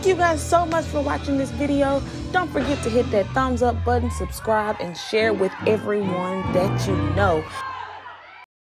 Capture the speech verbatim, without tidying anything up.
Thank you guys so much for watching this video. Don't forget to hit that thumbs up button, subscribe, and share with everyone that you know.